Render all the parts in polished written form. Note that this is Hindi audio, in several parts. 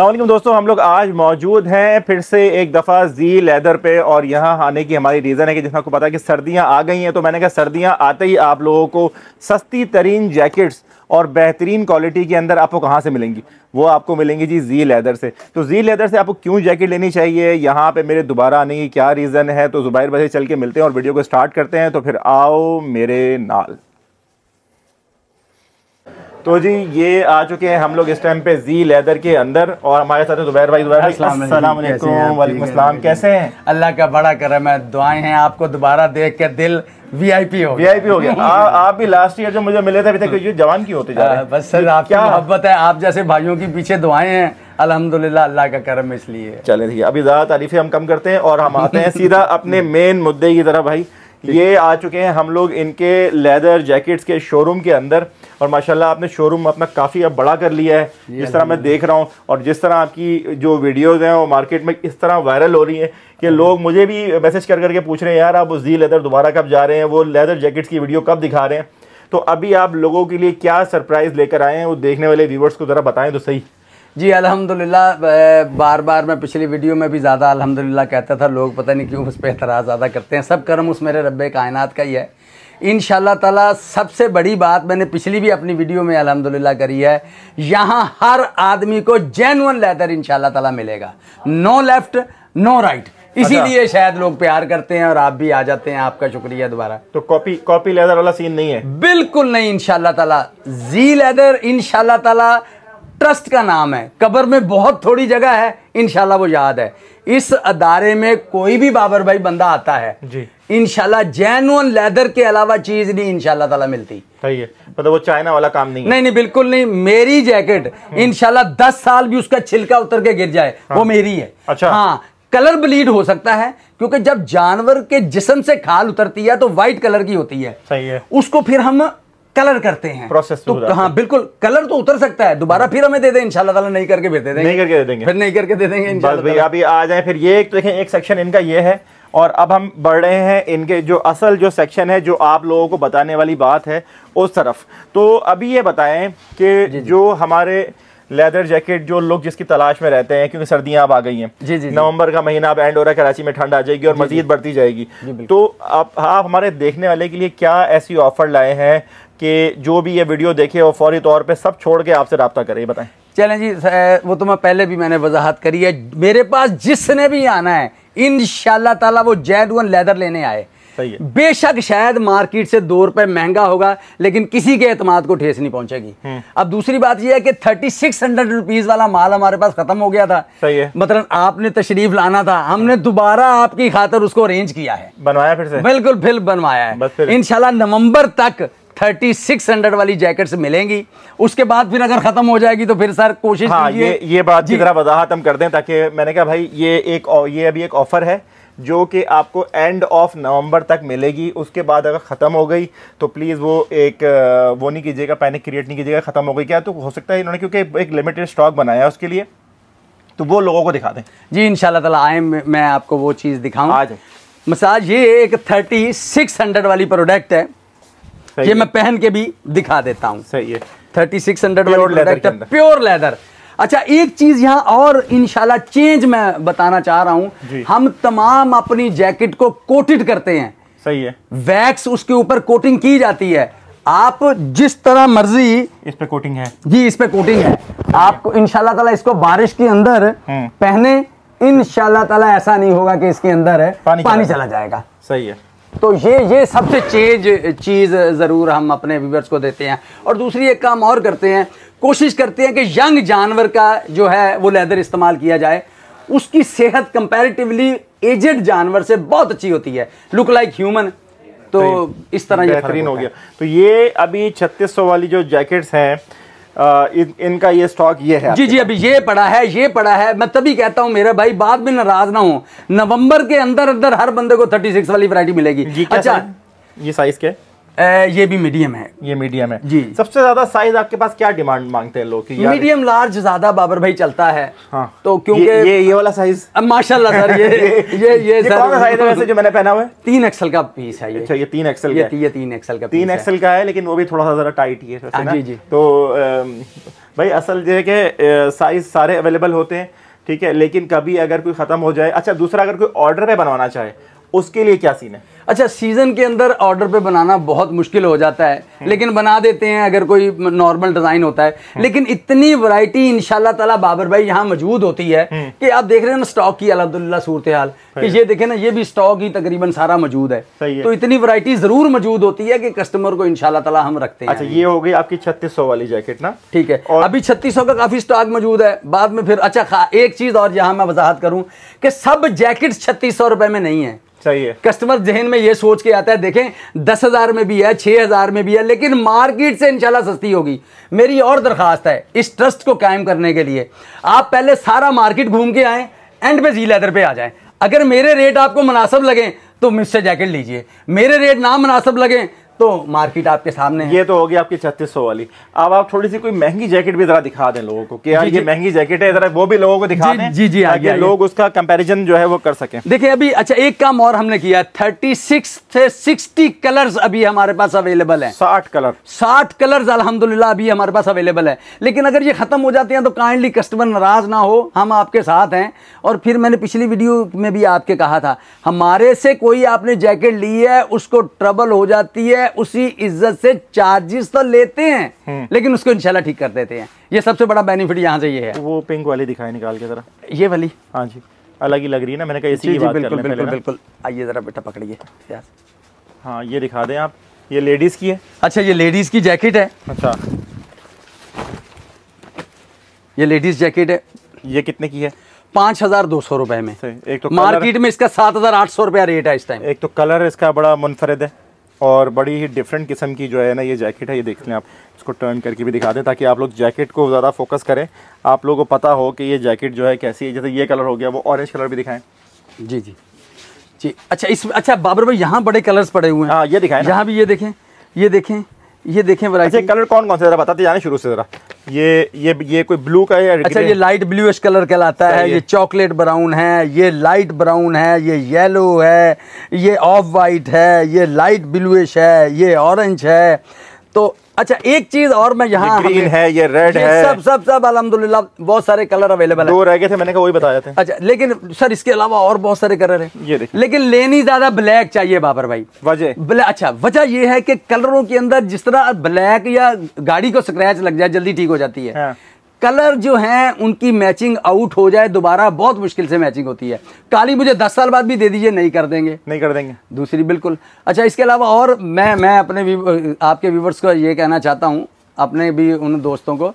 अस्सलामुअलैकुम दोस्तों, हम लोग आज मौजूद हैं फिर से एक दफ़ा जी लेदर पे। और यहाँ आने की हमारी रीज़न है कि जिसमें आपको पता है कि सर्दियाँ आ गई हैं, तो मैंने कहा सर्दियाँ आते ही आप लोगों को सस्ती तरीन जैकेट्स और बेहतरीन क्वालिटी के अंदर आपको कहाँ से मिलेंगी, वो आपको मिलेंगी जी जी लेदर से। तो जी लेदर से आपको क्यों जैकेट लेनी चाहिए, यहाँ पे मेरे दोबारा आने की क्या रीज़न है, तो ज़ुबैर भाई चल के मिलते हैं और वीडियो को स्टार्ट करते हैं। तो फिर आओ मेरे नाल। तो जी ये आ चुके हैं हम लोग इस टाइम पे जी लेदर के अंदर और हमारे साथ ज़ुबैर भाई। ज़ुबैर भाई अस्सलाम वालेकुम। वालेकुम अस्सलाम, कैसे हैं? अल्लाह का बड़ा करम है, दुआएं हैं आपको। दोबारा देख के दिल वीआईपी हो गया। आप भी लास्ट ईयर जो मुझे मिले थे, अभी तक ये जवान क्यों होते जा रहे हैं? बस सर आपकी मोहब्बत है, आप जैसे भाइयों के पीछे दुआएं हैं। अल्हम्दुलिल्लाह अल्लाह का करम, इसलिए चले ठीक है। अभी ज़्यादा तारीफें हम कम करते हैं और हम आते हैं सीधा अपने मेन मुद्दे की तरफ। भाई ये आ चुके हैं हम लोग इनके लेदर जैकेट्स के शोरूम के अंदर और माशाल्लाह आपने शोरूम अपना काफ़ी अब बड़ा कर लिया है, जिस तरह मैं देख रहा हूँ। और जिस तरह आपकी जो वीडियोस हैं वो मार्केट में इस तरह वायरल हो रही है कि लोग मुझे भी मैसेज कर करके पूछ रहे हैं, यार आप जी लेदर दोबारा कब जा रहे हैं, वो लेदर जैकेट्स की वीडियो कब दिखा रहे हैं। तो अभी आप लोगों के लिए क्या सरप्राइज़ लेकर आए हैं, वो देखने वाले व्यूवर्स को ज़रा बताएँ तो सही। जी अल्हम्दुलिल्लाह, बार बार मैं पिछली वीडियो में भी ज़्यादा अल्हम्दुलिल्लाह कहता था, लोग पता नहीं क्यों उस पर एतराज़ ज़्यादा करते हैं। सब करम उस मेरे रब्बे कायनात का ही है इंशाल्लाह ताला। सबसे बड़ी बात मैंने पिछली भी अपनी वीडियो में अल्हम्दुलिल्लाह करी है, यहाँ हर आदमी को जेन्युइन लेदर इंशाल्लाह ताला मिलेगा, नो लेफ्ट नो राइट। इसीलिए शायद लोग प्यार करते हैं और आप भी आ जाते हैं, आपका शुक्रिया दोबारा। तो कॉपी लेदर वाला सीन नहीं है, बिल्कुल नहीं। इंशाल्लाह ताला जी लेदर इंशाल्लाह ताला ट्रस्ट का नाम है, कब्र में बहुत थोड़ी जगह है, इंशाल्लाह वो याद है। इस अदारे में कोई भी बाबर भाई बंदा आता है जी, इंशाल्लाह जेन्युइन लेदर के अलावा चीज़ नहीं इंशाल्लाह ताला मिलती। सही है, मतलब वो चाइना वाला काम नहीं है। नहीं नहीं बिल्कुल नहीं। मेरी जैकेट इंशाल्लाह 10 साल भी उसका छिलका उतर के गिर जाए, हाँ। वो मेरी है। अच्छा हाँ, कलर ब्लीड हो सकता है क्योंकि जब जानवर के जिस्म से खाल उतरती है तो वाइट कलर की होती है। सही है, उसको फिर हम कलर करते हैं, प्रोसेस तो हाँ बिल्कुल। कलर तो उतर सकता है, दोबारा फिर हमें दे दें इंशाल्लाह ताला, नहीं करके दे देंगे इंशाल्लाह। आप ये आ जाए फिर ये एक, तो देखें एक सेक्शन इनका ये है और अब हम बढ़ रहे हैं इनके जो असल जो सेक्शन है जो आप लोगों को बताने वाली बात है उस तरफ। तो अभी ये बताएं कि जो हमारे लेदर जैकेट जो लोग जिसकी तलाश में रहते हैं, क्योंकि सर्दियां अब आ गई हैं, जी नवंबर का महीना अब एंड हो रहा है, कराची में ठंड आ जाएगी और मजीद बढ़ती जाएगी। तो आप हमारे देखने वाले के लिए क्या ऐसी ऑफर लाए हैं कि जो भी ये वीडियो देखे वो फौरी तौर पे सब छोड़ के आपसे रब्ता करे, बताएं। चलें जी, वो तो मैं पहले भी मैंने वजाहत करी है, मेरे पास जिसने भी आना है इंशाल्लाह ताला वो जेन्युइन लेदर लेने आए। बेशक शायद मार्केट से 2 रुपए महंगा होगा लेकिन किसी के एतमाद को ठेस नहीं पहुंचेगी। अब दूसरी बात यह है कि 3600 रुपीज वाला माल हमारे पास खत्म हो गया था। सही है, मतलब आपने तशरीफ लाना था, हमने दोबारा आपकी खातर उसको अरेंज किया है, बनवाया फिर से, बिल्कुल फिर बनवाया है। इंशाल्लाह नवंबर तक 3600 वाली जैकेट्स मिलेंगी, उसके बाद फिर अगर खत्म हो जाएगी तो फिर सर कोशिश कीजिए। ये बात की तरह वजाहत हम कर दें, ताकि मैंने कहा भाई ये अभी एक ऑफर है जो कि आपको एंड ऑफ नवंबर तक मिलेगी, उसके बाद अगर ख़त्म हो गई तो प्लीज़ वो एक वो नहीं कीजिएगा, पैनिक क्रिएट नहीं कीजिएगा, ख़त्म हो गई क्या तो हो सकता है इन्होंने क्योंकि एक लिमिटेड स्टॉक बनाया है उसके लिए, तो वो लोगों को दिखा दें जी इंशाल्लाह ताला। आए मैं आपको वो चीज़ दिखाऊँ आज। मसाज ये एक 3600 वाली प्रोडक्ट है, ये मैं पहन के भी दिखा देता हूँ। सही है, 3600 वाली प्रोडक्ट है, प्योर लेदर। अच्छा एक चीज़ यहाँ और इंशाल्लाह चेंज मैं बताना चाह रहा हूँ, हम तमाम अपनी जैकेट को कोटेड करते हैं। सही है, वैक्स उसके ऊपर कोटिंग की जाती है, आप जिस तरह मर्जी इस पे कोटिंग है जी, इस पे कोटिंग है, आपको इंशाल्लाह ताला इसको बारिश के अंदर पहने इंशाल्लाह ताला ऐसा नहीं होगा कि इसके अंदर पानी चला जाएगा। सही है, तो ये सबसे चेंज चीज़ ज़रूर हम अपने व्यूअर्स को देते हैं। और दूसरी एक काम और करते हैं, कोशिश करते हैं कि यंग जानवर का जो है वो लेदर इस्तेमाल किया जाए, उसकी सेहत कंपैरेटिवली एजेड जानवर से बहुत अच्छी होती है, लुक लाइक ह्यूमन। तो इस तरह ये बेहतरीन हो गया। तो ये अभी 3600 वाली जो जैकेट्स हैं इनका ये स्टॉक ये है जी अभी ये पड़ा है। मैं तभी कहता हूँ मेरे भाई बाद में नाराज ना हो, नवंबर के अंदर अंदर हर बंदे को 36 वाली वैरायटी मिलेगी। अच्छा ये साइज क्या है? ये भी मीडियम है, ये मीडियम है जी। सबसे ज्यादा साइज आपके पास क्या डिमांड मांगते हैं लोग? मीडियम लार्ज ज्यादा बाबर भाई चलता है, हाँ। तो क्योंकि ये वाला साइज माशाल्लाह सर ये कौन सा साइज है वैसे जो मैंने पहना हुआ है? 3XL का पीस है ये। अच्छा ये 3XL का, ये 3XL का है लेकिन वो भी थोड़ा सा जरा टाइट ही है। तो भाई असल जो है कि साइज़ सारे अवेलेबल होते हैं, ठीक है, लेकिन कभी अगर कोई ख़त्म हो जाए। अच्छा दूसरा, अगर कोई ऑर्डर पे बनवाना चाहे उसके लिए क्या सीन है? अच्छा सीज़न के अंदर ऑर्डर पे बनाना बहुत मुश्किल हो जाता है, लेकिन बना देते हैं अगर कोई नॉर्मल डिज़ाइन होता है। लेकिन इतनी वैरायटी इंशाल्लाह ताला बाबर भाई यहाँ मौजूद होती है कि आप देख रहे हैं ना स्टॉक की अल्हम्दुलिल्लाह सूरत हाल कि ये देखें ना, ये भी स्टॉक ही तकरीबन सारा मौजूद है, तो इतनी वैरायटी ज़रूर मौजूद होती है कि कस्टमर को इंशाल्लाह ताला हम रखते हैं। अच्छा ये हो गई आपकी 3600 वाली जैकेट ना, ठीक है, अभी 3600 का काफ़ी स्टॉक मौजूद है बाद में फिर। अच्छा एक चीज़ और यहाँ मैं वजाहत करूँ कि सब जैकेट 3600 रुपये में नहीं है। चाहिए कस्टमर जहन में ये सोच के आता है, देखें 10,000 में भी है, 6,000 में भी है, लेकिन मार्केट से इंशाल्लाह सस्ती होगी। मेरी और दरख्वास्त है इस ट्रस्ट को कायम करने के लिए, आप पहले सारा मार्केट घूम के आएँ, एंड पे ज़ी लेदर पे आ जाएं। अगर मेरे रेट आपको मुनासिब लगें तो मुझसे जैकेट लीजिए, मेरे रेट ना मुनासिब लगें तो मार्केट आपके सामने है। ये तो होगी आपकी 3600 वाली। अब आप थोड़ी सी कोई महंगी जैकेट भी जरा दिखा दें लोगों को कि यार ये महंगी जैकेट है, जरा वो भी लोगों को दिखा दें। जी जी आगे लोग उसका कंपैरिजन जो है वो कर सकें। देखिए अभी अच्छा एक काम और हमने किया, 36 से 60 कलर्स अभी हमारे पास अवेलेबल है, 60 कलर्स अल्हम्दुलिल्लाह अभी हमारे पास अवेलेबल है। लेकिन अगर ये खत्म हो जाते हैं तो काइंडली कस्टमर नाराज ना हो, हम आपके साथ हैं। और फिर मैंने पिछली वीडियो में भी आपके कहा था, हमारे से कोई आपने जैकेट ली है उसको ट्रबल हो जाती है, उसी इज्जत से चार्जेस तो लेते हैं लेकिन उसको इंशाल्लाह ठीक कर देते हैं। ये सबसे बड़ा बेनिफिट यहाँ से ये है। वो पिंक वाली दिखाई निकाल के जरा, ये वाली। हाँ जी अलग ही लग रही है ना, मैंने कहा इसी की बात कर लें पहले ना। बिल्कुल आइए जरा बेटा पकड़िए। हाँ ये दिखा दें आप, ये लेडीज की है। अच्छा ये लेडीज की जैकेट है। अच्छा ये लेडीज जैकेट है, ये कितने की है? 5200 रुपए में। एक तो मार्केट में इसका 7800 रुपया रेट है इस टाइम। एक तो कलर इसका बड़ा मुनफरद है और बड़ी ही डिफरेंट किस्म की जो है ना ये जैकेट है। ये देख लें आप, इसको टर्न करके भी दिखा दें ताकि आप लोग जैकेट को ज़्यादा फोकस करें, आप लोगों को पता हो कि ये जैकेट जो है कैसी है। जैसे ये कलर हो गया, वो ऑरेंज कलर भी दिखाएं। जी जी जी। अच्छा इस अच्छा बाबर भाई यहाँ बड़े कलर्स पड़े हुए हैं। हाँ ये दिखाएं, यहाँ भी ये देखें, ये देखें, ये देखें। अच्छा कलर कौन कौन से जरा बताते जाने शुरू से जरा। ये कोई ब्लू का है। अच्छा ये लाइट ब्लूइश कलर कहलाता है, ये चॉकलेट ब्राउन है, ये लाइट ब्राउन है, ये येलो है, ये ऑफ वाइट है, ये लाइट ब्लूइश है, ये ऑरेंज है। तो अच्छा एक चीज़ और मैं यहाँ, ग्रीन है, ये रेड है, सब अल्हम्दुलिल्लाह बहुत सारे कलर अवेलेबल है। दो रह गए थे, मैंने कहा वही बताया था। अच्छा लेकिन सर इसके अलावा और बहुत सारे कलर हैं। ये देखिए, लेकिन लेनी ज़्यादा ब्लैक चाहिए बाबर भाई। वजह? अच्छा वजह ये है कि कलरों के अंदर जिस तरह ब्लैक या गाड़ी को स्क्रैच लग जाए जल्दी ठीक हो जाती है, कलर जो हैं उनकी मैचिंग आउट हो जाए दोबारा बहुत मुश्किल से मैचिंग होती है। काली मुझे 10 साल बाद भी दे दीजिए, नहीं कर देंगे, नहीं कर देंगे दूसरी। बिल्कुल। अच्छा इसके अलावा और मैं अपने आपके व्यूवर्स को ये कहना चाहता हूँ, अपने भी उन दोस्तों को,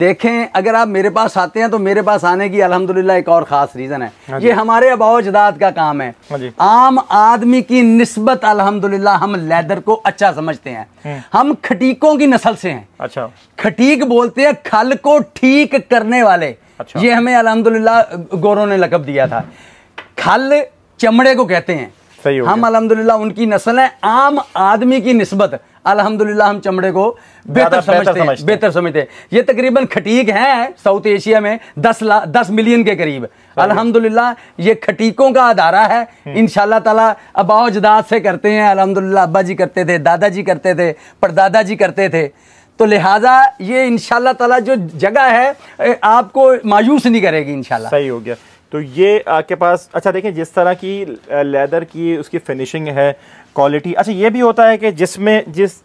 देखें अगर आप मेरे पास आते हैं तो मेरे पास आने की अल्हम्दुलिल्लाह एक और ख़ास रीज़न है। ये हमारे आबा ओ अजदाद का काम है। आम आदमी की निस्बत अल्हम्दुलिल्लाह हम लेदर को अच्छा समझते हैं। हम खटीकों की नस्ल से हैं। अच्छा खटीक बोलते हैं खल को ठीक करने वाले। अच्छा। ये हमें अल्हम्दुलिल्लाह गोरों ने लकब दिया था, खल चमड़े को कहते हैं। हम अल्हम्दुलिल्लाह उनकी नस्ल है। आम आदमी की निस्बत अल्हम्दुलिल्लाह हम चमड़े को बेहतर समझते हैं। ये तकरीबन खटीक हैं साउथ एशिया में 10 मिलियन के करीब। अल्हम्दुलिल्लाह ये खटीकों का अदारा है। इंशाल्लाह ताला आबा ओ अजदाद से करते हैं। अल्हम्दुलिल्लाह अब्बा जी करते थे, दादाजी करते थे, परदादा जी करते थे, तो लिहाजा ये इंशाल्लाह ताला जो जगह है आपको मायूस नहीं करेगी इंशाल्लाह। सही हो गया। तो ये आपके पास। अच्छा देखें जिस तरह की लेदर की उसकी फिनिशिंग है, क्वालिटी। अच्छा ये भी होता है कि जिस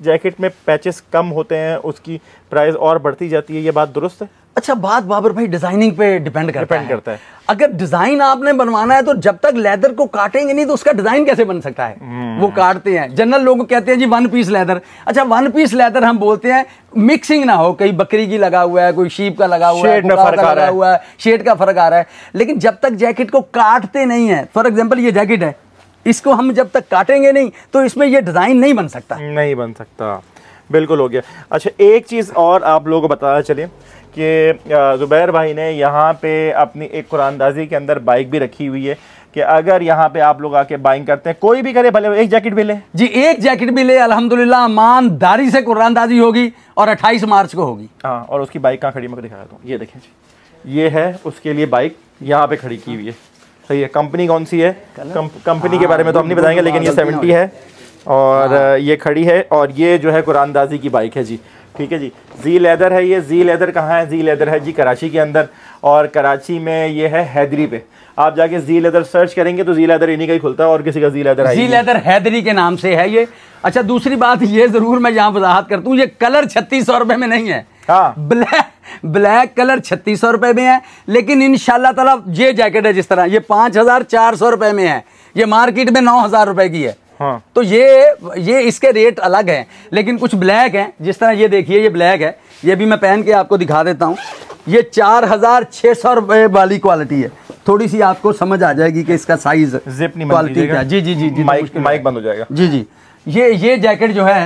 जैकेट में पैचेस कम होते हैं उसकी प्राइस और बढ़ती जाती है, ये बात दुरुस्त है? अच्छा बात बाबर भाई डिजाइनिंग पे डिपेंड करता है। अगर डिजाइन आपने बनवाना है तो जब तक लेदर को काटेंगे नहीं तो उसका डिजाइन कैसे बन सकता है? वो काटते हैं। जनरल लोग कहते हैं जी 1 पीस लेदर। अच्छा 1 पीस लेदर हम बोलते हैं मिक्सिंग ना हो, कहीं बकरी की लगा हुआ है, कोई शीप का लगा हुआ है, शेड का फर्क आ रहा है। लेकिन जब तक जैकेट को काटते नहीं है, फॉर एग्जाम्पल ये जैकेट है, इसको हम जब तक काटेंगे नहीं तो इसमें यह डिजाइन नहीं बन सकता। बिल्कुल हो गया। अच्छा एक चीज़ और आप लोगों को बताना चलिए कि ज़ुबैर भाई ने यहाँ पे अपनी एक कुरानदाजी के अंदर बाइक भी रखी हुई है कि अगर यहाँ पे आप लोग आके बाइंग करते हैं, कोई भी करे, भले एक जैकेट भी ले। जी एक जैकेट भी ले, अल्हम्दुलिल्लाह ईमानदारी से कुरानदाजी होगी और 28 मार्च को होगी। हाँ और उसकी बाइक कहाँ खड़ी मैं दिखा देता हूँ। ये देखें जी, ये है उसके लिए बाइक यहाँ पर खड़ी की हुई है। सही है। कंपनी कौन सी है? कंपनी के बारे में तो हम नहीं बताएंगे, लेकिन ये 70 है और ये खड़ी है और ये जो है कुरानदाजी की बाइक है जी। ठीक है जी। ज़ी लेदर है ये। ज़ी लेदर कहाँ है? ज़ी लेदर है जी कराची के अंदर, और कराची में ये है हैदरी पे। आप जाके ज़ी लेदर सर्च करेंगे तो ज़ी लेदर इन्हीं का ही खुलता है और किसी का ज़ी लेदर है। ज़ी लेदर हैदरी के नाम से है ये। अच्छा, दूसरी बात ये ज़रूर मैं यहाँ वजाहत करता हूँ, ये कलर 3600 रुपये में नहीं है। हाँ, ब्लैक कलर 3600 रुपये में है, लेकिन इंशाल्लाह ताला ये जैकेट है जिस तरह ये 5400 रुपये में है, ये मार्केट में 9000 रुपये की है। हाँ, तो ये इसके रेट अलग हैं, लेकिन कुछ ब्लैक हैं जिस तरह ये देखिए, ये ब्लैक है, ये भी मैं पहन के आपको दिखा देता हूँ। ये 4600 रुपये वाली क्वालिटी है। थोड़ी सी आपको समझ आ जाएगी कि इसका साइज क्वालिटी क्या। जी जी जी जी, माइक बंद हो जाएगा। जी जी, ये जैकेट जो है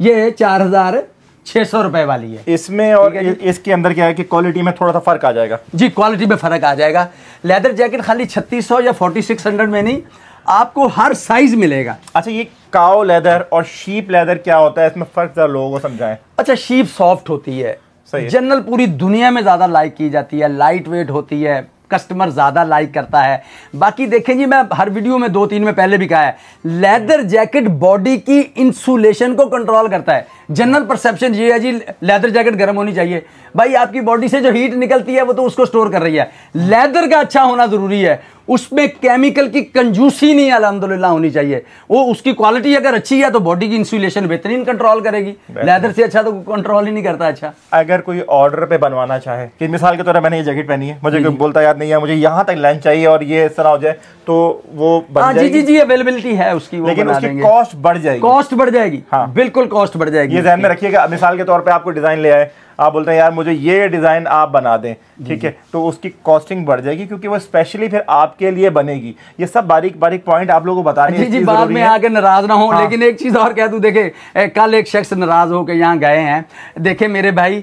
ये 4600 रुपए वाली है। इसमें और इसके अंदर क्या है कि क्वालिटी में थोड़ा सा फर्क आ जाएगा जी, क्वालिटी में फर्क आ जाएगा। लेदर जैकेट खाली 3600 या 4600 में नहीं, आपको हर साइज मिलेगा। अच्छा, ये काओ लेदर और शीप लेदर क्या होता है, इसमें फर्क जरा लोगों को समझाएं। अच्छा, शीप सॉफ्ट होती है, जनरल पूरी दुनिया में ज्यादा लाइक की जाती है, लाइट वेट होती है, कस्टमर ज़्यादा लाइक करता है। बाकी देखें जी, मैं हर वीडियो में 2-3 में पहले भी कहा है, लेदर जैकेट बॉडी की इंसुलेशन को कंट्रोल करता है। जनरल परसेप्शन ये है जी लेदर जैकेट गर्म होनी चाहिए, भाई आपकी बॉडी से जो हीट निकलती है वो तो उसको स्टोर कर रही है। लेदर का अच्छा होना ज़रूरी है, उसमें केमिकल की कंजूसी नहीं अल्हम्दुलिल्लाह होनी चाहिए। वो उसकी क्वालिटी अगर अच्छी है तो बॉडी की इंसुलेशन बेहतरीन कंट्रोल करेगी। लेदर से अच्छा तो कंट्रोल ही नहीं करता। अच्छा, अगर कोई ऑर्डर पे बनवाना चाहे कि मिसाल के तौर पर मैंने ये जैकेट पहनी है, मुझे कोई बोलता याद नहीं है, मुझे यहाँ तक लाइन चाहिए और ये इस तरह हो जाए तो वो बन जाएगी। जी जी जी, अवेलेबिलिटी है उसकी, लेकिन उसकी कॉस्ट बढ़ जाएगी। कॉस्ट बढ़ जाएगी, हाँ बिल्कुल कॉस्ट बढ़ जाएगी। ये ध्यान में रखिएगा। मिसाल के तौर पर आपको डिजाइन ले आए, आप बोलते हैं यार मुझे ये डिज़ाइन आप बना दें, ठीक है, तो उसकी कॉस्टिंग बढ़ जाएगी क्योंकि वो स्पेशली फिर आपके लिए बनेगी। ये सब बारीक बारीक पॉइंट आप लोगों को बताने हैं। जी जी, बाद में आके नाराज ना हो। हाँ। लेकिन एक चीज़ और कह दूं, देखे कल एक शख्स नाराज होकर यहाँ गए हैं। देखे मेरे भाई,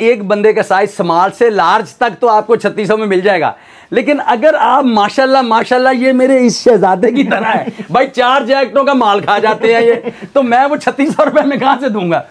एक बंदे का साइज स्मॉल से लार्ज तक तो आपको 3600 में मिल जाएगा, लेकिन अगर आप माशाल्लाह माशाल्लाह ये मेरे इस शहजादे की तरह है, भाई 4 जैकेटों का माल खा जाते हैं ये, तो मैं वो 3600 रुपये में कहाँ से दूंगा।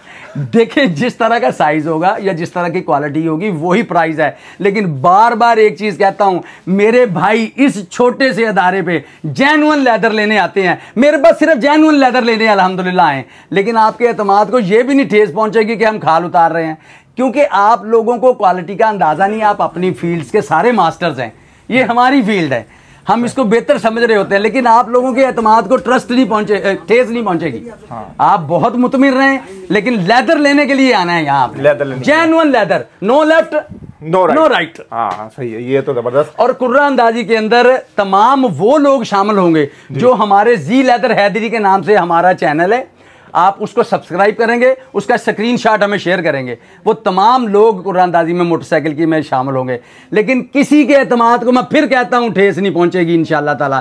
देखें, जिस तरह का साइज होगा या जिस तरह की क्वालिटी होगी वही प्राइस है। लेकिन बार बार एक चीज़ कहता हूँ मेरे भाई, इस छोटे से अदारे पे जेन्युइन लेदर लेने आते हैं। मेरे पास सिर्फ जेन्युइन लेदर लेने अल्हम्दुलिल्लाह हैं, लेकिन आपके एतमाद को ये भी नहीं ठेस पहुँचेगी कि हम खाल उतार रहे हैं, क्योंकि आप लोगों को क्वालिटी का अंदाज़ा नहीं। आप अपनी फील्ड्स के सारे मास्टर्स हैं, ये हमारी फील्ड है, हम इसको बेहतर समझ रहे होते हैं, लेकिन आप लोगों के एतमाद को ट्रस्ट नहीं पहुंचे, ठेस नहीं पहुंचेगी। हाँ। आप बहुत मुतमिन रहें, लेकिन लेदर लेने के लिए आना है यहाँ। Leather, genuine leather, no left no right. हाँ सही है, ये तो जबरदस्त। और कुर्रा अंदाजी के अंदर तमाम वो लोग शामिल होंगे जो हमारे ज़ी लेदर हैदरी के नाम से हमारा चैनल है, आप उसको सब्सक्राइब करेंगे, उसका स्क्रीनशॉट हमें शेयर करेंगे, वो तमाम लोग कुरानदाजी में मोटरसाइकिल की में शामिल होंगे। लेकिन किसी के एतमाद को मैं फिर कहता हूँ ठेस नहीं पहुँचेगी इंशाल्लाह ताला।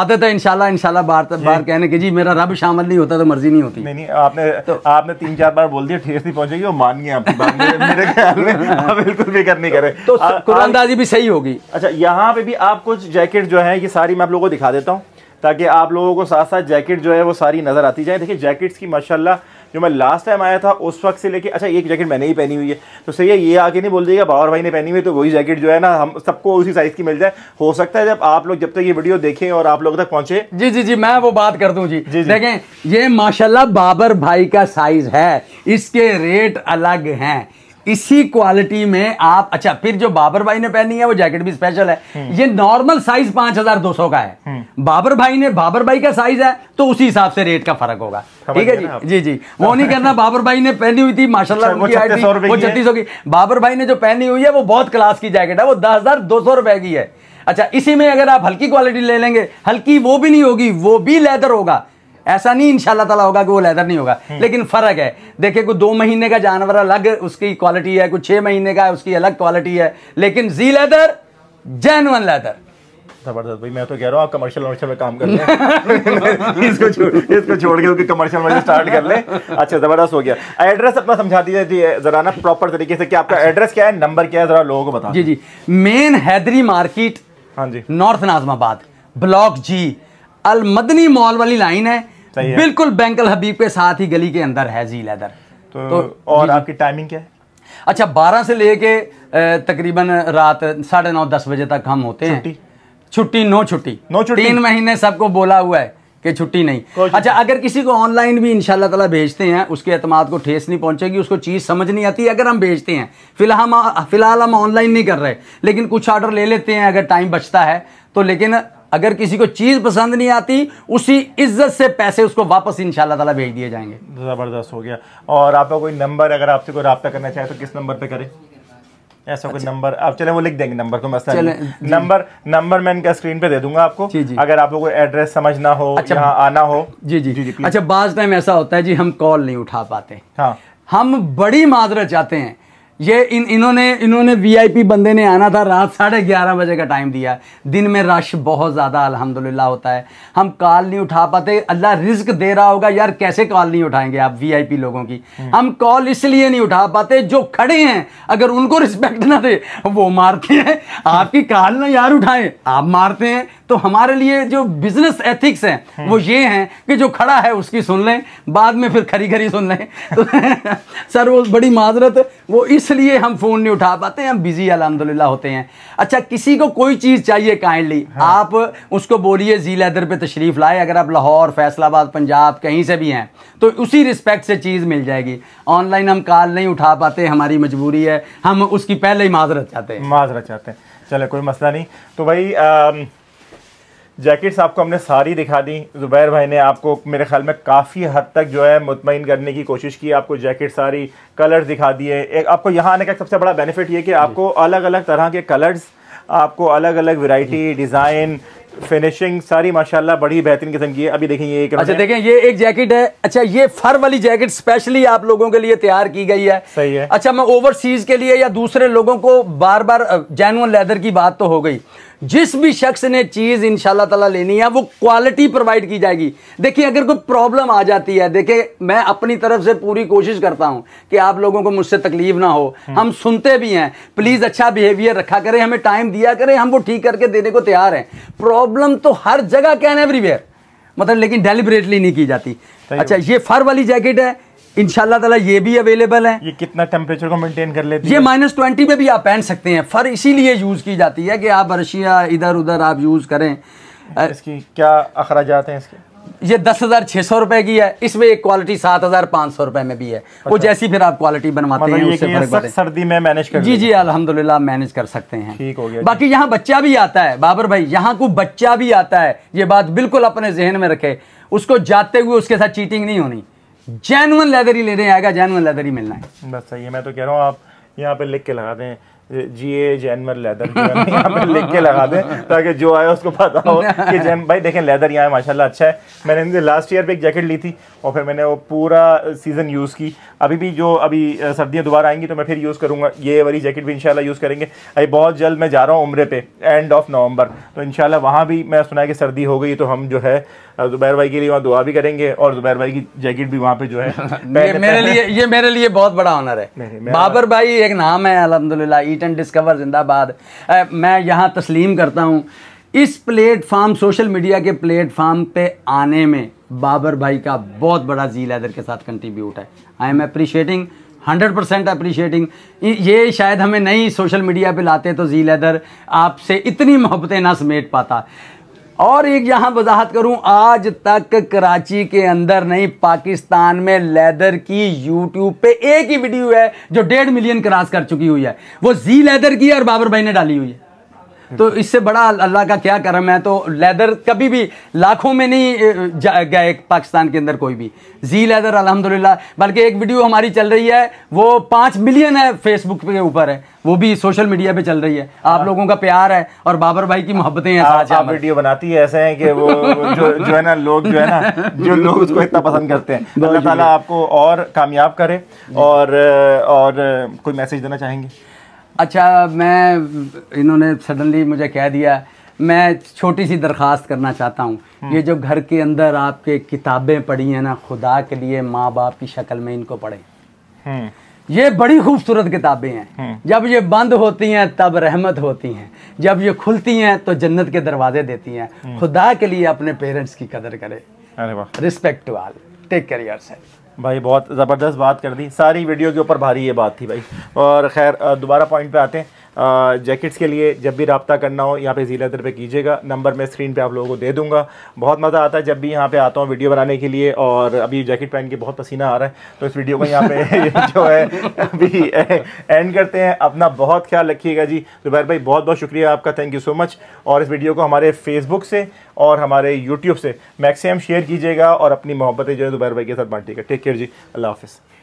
आदत है इंशाल्लाह इंशाल्लाह बार कहने की, जी मेरा रब शामिल नहीं होता तो मर्जी नहीं होती। नहीं, आपने तो आपने 3-4 बार बोल दिया ठेस नहीं पहुँचेगी, वो मानिए आपकी बात, मेरे ख्याल में बिल्कुल बेकार नहीं करें तो कुरानदाजी भी सही होगी। अच्छा, यहाँ पे भी आप कुछ जैकेट जो है ये सारी मैं आप लोगों को दिखा देता हूँ ताकि आप लोगों को साथ साथ जैकेट जो है वो सारी नज़र आती जाए। देखिए जैकेट्स की माशाल्लाह, जो मैं लास्ट टाइम आया था उस वक्त से लेके, अच्छा एक जैकेट मैंने ही पहनी हुई है तो सही है, ये आगे नहीं बोल दीजिएगा बावर भाई ने पहनी हुई तो वही जैकेट जो है ना हम सबको उसी साइज़ की मिल जाए। हो सकता है जब आप लोग, जब तक ये वीडियो देखें और आप लोगों तक पहुँचे। जी जी जी, मैं वो बात कर दूँ जी। देखें ये माशाल्लाह बाबर भाई का साइज़ है, इसके रेट अलग हैं, इसी क्वालिटी में आप। अच्छा, फिर जो बाबर भाई ने पहनी है वो जैकेट भी स्पेशल है, ये नॉर्मल साइज 5200 का है, बाबर भाई का साइज है तो उसी हिसाब से रेट का फर्क होगा। ठीक है जी जी जी, वो नहीं करना। बाबर भाई ने पहनी हुई थी माशाल्लाह वो 3600 की, बाबर भाई ने जो पहनी हुई है वो बहुत क्लास की जैकेट है, वो 10,200 रुपए की है। अच्छा, इसी में अगर आप हल्की क्वालिटी ले लेंगे, हल्की वो भी नहीं होगी, वो भी लेदर होगा, ऐसा नहीं इंशाल्लाह ताला होगा कि वो लेदर नहीं होगा, लेकिन फ़र्क है। देखिए कोई 2 महीने का जानवर अलग उसकी क्वालिटी है, कुछ 6 महीने का है उसकी अलग क्वालिटी है, लेकिन ज़ी लेदर जेन्युइन लेदर जबरदस्त। भाई मैं तो कह रहा हूँ आप कमर्शियल में काम कर लें इसको छोड़ के कमर्शियल में स्टार्ट कर लें। अच्छा, जबरदस्त हो गया। एड्रेस अपना समझा दीजिए जरा ना प्रॉपर तरीके से कि आपका एड्रेस क्या है, नंबर क्या है, जरा लोगों को बता। जी जी, मेन हैदरी मार्केट, हाँ जी, north Nazimabad, block G, Al Madani mall वाली लाइन है, बिल्कुल बैंक अलहबीब के साथ ही गली के अंदर है ज़ी लेदर। तो और आपकी टाइमिंग क्या है? अच्छा, 12 से लेके तकरीबन रात 9:30-10 बजे तक हम होते हैं। छुट्टी 9 छुट्टी 3 महीने सबको बोला हुआ है कि छुट्टी नहीं। अच्छा, अगर किसी को ऑनलाइन भी इंशाल्लाह ताला भेजते हैं उसके एतमाद को ठेस नहीं पहुंचेगी, उसको चीज़ समझ नहीं आती अगर हम भेजते हैं। फिलहाल हम ऑनलाइन नहीं कर रहे, लेकिन कुछ ऑर्डर ले लेते हैं अगर टाइम बचता है तो। लेकिन अगर किसी को चीज़ पसंद नहीं आती, उसी इज्जत से पैसे उसको वापस इंशाल्लाह ताला भेज दिए जाएंगे। ज़बरदस्त हो गया। और आपका कोई नंबर, अगर आपसे कोई रब्ता करना चाहे तो किस नंबर पे करें? ऐसा कोई नंबर आप चले, वो लिख देंगे नंबर को, मसला नहीं। नंबर मैं इनका स्क्रीन पे दे दूंगा आपको। जी जी। अगर आपको कोई एड्रेस समझना हो, यहाँ आना हो। जी जी, जी, जी। अच्छा, बाज टाइम ऐसा होता है जी हम कॉल नहीं उठा पाते। हाँ, हम बड़ी माजरत चाहते हैं। ये इन्होंने वीआईपी बंदे ने आना था, रात 11:30 बजे का टाइम दिया, दिन में रश बहुत ज़्यादा अल्हम्दुलिल्लाह होता है, हम कॉल नहीं उठा पाते। अल्लाह रिज्क दे रहा होगा यार, कैसे कॉल नहीं उठाएंगे आप वीआईपी लोगों की। हम कॉल इसलिए नहीं उठा पाते, जो खड़े हैं अगर उनको रिस्पेक्ट ना दे वो मारते हैं, आपकी कॉल ना यार उठाएं आप मारते हैं। तो हमारे लिए जो बिजनेस एथिक्स हैं वो ये हैं कि जो खड़ा है उसकी सुन लें, बाद में फिर खरी खरी सुन लें। तो सर वो बड़ी माजरत, वो इसलिए हम फ़ोन नहीं उठा पाते हैं, हम बिज़ी अल्हम्दुलिल्लाह होते हैं। अच्छा, किसी को कोई चीज़ चाहिए काइंडली, हाँ। आप उसको बोलिए ज़ी लेदर पे तशरीफ़ लाए। अगर आप लाहौर, फैसलाबाद, पंजाब कहीं से भी हैं तो उसी रिस्पेक्ट से चीज़ मिल जाएगी। ऑनलाइन हम कॉल नहीं उठा पाते, हमारी मजबूरी है, हम उसकी पहले ही माजरत चाहते हैं। चलो कोई मसला नहीं। तो भाई जैकेट्स आपको हमने सारी दिखा दी, ज़ुबैर भाई ने आपको मेरे ख्याल में काफ़ी हद तक जो है मुतमईन करने की कोशिश की, आपको जैकेट सारी कलर्स दिखा दिए। एक आपको यहाँ आने का सबसे बड़ा बेनिफिट ये कि आपको अलग अलग तरह के कलर्स, आपको अलग अलग वैरायटी, डिज़ाइन, फिनिशिंग सारी माशाल्लाह बड़ी बेहतरीन किस्म की है। अभी देखें ये एक, अच्छा देखें ये एक जैकेट है। अच्छा, ये फर वाली जैकेट स्पेशली आप लोगों के लिए तैयार की गई है। सही है। अच्छा, मैं ओवरसीज के लिए या दूसरे लोगों को बार बार जेन्युइन लेदर की बात तो हो गई, जिस भी शख्स ने चीज़ इंशाल्लाह ताला लेनी है वो क्वालिटी प्रोवाइड की जाएगी। देखिए अगर कोई प्रॉब्लम आ जाती है, देखिए मैं अपनी तरफ से पूरी कोशिश करता हूँ कि आप लोगों को मुझसे तकलीफ ना हो, हम सुनते भी हैं, प्लीज़ अच्छा बिहेवियर रखा करें, हमें टाइम दिया करें, हम वो ठीक करके देने को तैयार हैं। प्रॉब्लम तो हर जगह कैन एवरीवेयर मतलब, लेकिन डेलिब्रेटली नहीं की जाती। अच्छा, ये फर वाली जैकेट है, इंशाल्लाह ताला ये भी अवेलेबल है। ये कितना टेम्परेचर को मेंटेन कर लेती है? ये -20 में भी आप पहन सकते हैं। फर इसीलिए यूज़ की जाती है कि आप रशिया इधर उधर आप यूज़ करें। इसकी क्या अखराजात हैं इसके? ये 10,600 रुपए की है, इसमें एक क्वालिटी 7,500 रुपए में भी है। अच्छा। वो जैसी फिर आप क्वालिटी बनवाते हैं उससे सर्दी में मैनेज कर। जी जी अल्हम्दुलिल्लाह मैनेज कर सकते हैं। ठीक हो गया। बाकी यहाँ बच्चा भी आता है बाबर भाई, यहाँ को बच्चा भी आता है, ये बात बिल्कुल अपने जहन में रखे, उसको जाते हुए उसके साथ चीटिंग नहीं होनी। जेन्युइन लेदर ही लेने आएगा, जेन्युइन लेदर ही मिलना है। बस सही है, मैं तो कह रहा हूँ आप यहाँ पे लिख के लगा दें जी जेन्युइन लेदर, यहाँ पे लिख के लगा दें ताकि जो आए उसको पता हो कि जैन भाई देखें लेदर यहाँ है माशाल्लाह अच्छा है। मैंने इनसे लास्ट ईयर पे एक जैकेट ली थी और फिर मैंने वो पूरा सीज़न यूज़ की। अभी भी जो अभी सर्दियाँ दोबारा आएंगी तो मैं फिर यूज़ करूँगा, ये वाली जैकेट भी इंशाल्लाह यूज़ करेंगे। अभी बहुत जल्द मैं जा रहा हूँ उम्रे पे, एंड ऑफ नवंबर, तो इंशाल्लाह वहाँ भी मैं सुना है कि सर्दी हो गई तो हम जो है ज़ुबैर भाई के लिए वहाँ दुआ भी करेंगे और ज़ुबैर भाई की जैकेट भी वहाँ पे जो है मेरे लिए बहुत बड़ा ऑनर है। बाबर भाई एक नाम है अल्हम्दुलिल्लाह, ईट एंड डिस्कवर जिंदाबाद। मैं यहाँ तस्लीम करता हूँ इस प्लेटफार्म, सोशल मीडिया के प्लेटफार्म पे आने में बाबर भाई का बहुत बड़ा ज़ी लेदर के साथ कंट्रीब्यूट है। I am appreciating 100% appreciating. ये शायद हमें नहीं सोशल मीडिया पे लाते तो ज़ी लेदर आपसे इतनी मोहब्बतें ना समेट पाता। और एक यहाँ वजाहत करूँ, आज तक कराची के अंदर नहीं पाकिस्तान में लेदर की यूट्यूब पे एक ही वीडियो है जो 1.5 मिलियन क्रॉस कर चुकी हुई है, वो ज़ी लेदर की और बाबर भाई ने डाली हुई है। तो इससे बड़ा अल्लाह का क्या करम है। तो लेदर कभी भी लाखों में नहीं गए पाकिस्तान के अंदर कोई भी, ज़ी लेदर अल्हम्दुलिल्लाह। बल्कि एक वीडियो हमारी चल रही है वो 5 मिलियन है, फेसबुक पे ऊपर है, वो भी सोशल मीडिया पे चल रही है। आप लोगों का प्यार है और बाबर भाई की मोहब्बतें हैं। आप वीडियो बनाती है ऐसे हैं कि वो जो है ना लोग जो लोग उसको इतना पसंद करते हैं। अल्लाह ताला आपको और कामयाब करे। और कोई मैसेज देना चाहेंगे? अच्छा, मैं इन्होंने सडनली मुझे कह दिया, मैं छोटी सी दरख्वास्त करना चाहता हूँ। ये जो घर के अंदर आपके किताबें पढ़ी हैं ना, खुदा के लिए माँ बाप की शक्ल में इनको पढ़ें। ये बड़ी खूबसूरत किताबें हैं, जब ये बंद होती हैं तब रहमत होती हैं, जब ये खुलती हैं तो जन्नत के दरवाजे देती हैं। खुदा के लिए अपने पेरेंट्स की कदर करें। Respect to all, take care yourself. भाई बहुत ज़बरदस्त बात कर दी, सारी वीडियो के ऊपर भारी ये बात थी भाई। और खैर दोबारा पॉइंट पे आते हैं। जैकेट्स के लिए जब भी रब्ता करना हो यहाँ पे ज़ी लेदर पे कीजिएगा। नंबर मैं स्क्रीन पे आप लोगों को दे दूँगा। बहुत मज़ा आता है जब भी यहाँ पे आता हूँ वीडियो बनाने के लिए, और अभी जैकेट पहन के बहुत पसीना आ रहा है, तो इस वीडियो को यहाँ पे जो है अभी एंड करते हैं। अपना बहुत ख्याल रखिएगा जी। ज़ुबैर भाई बहुत बहुत शुक्रिया आपका, थैंक यू सो मच। और इस वीडियो को हमारे फेसबुक से और हमारे यूट्यूब से मैक्सिमम शेयर कीजिएगा और अपनी मोहब्बतें जो है ज़ुबैर भाई के साथ बांटिएगा। टेक केयर जी, अल्लाह हाफिज़।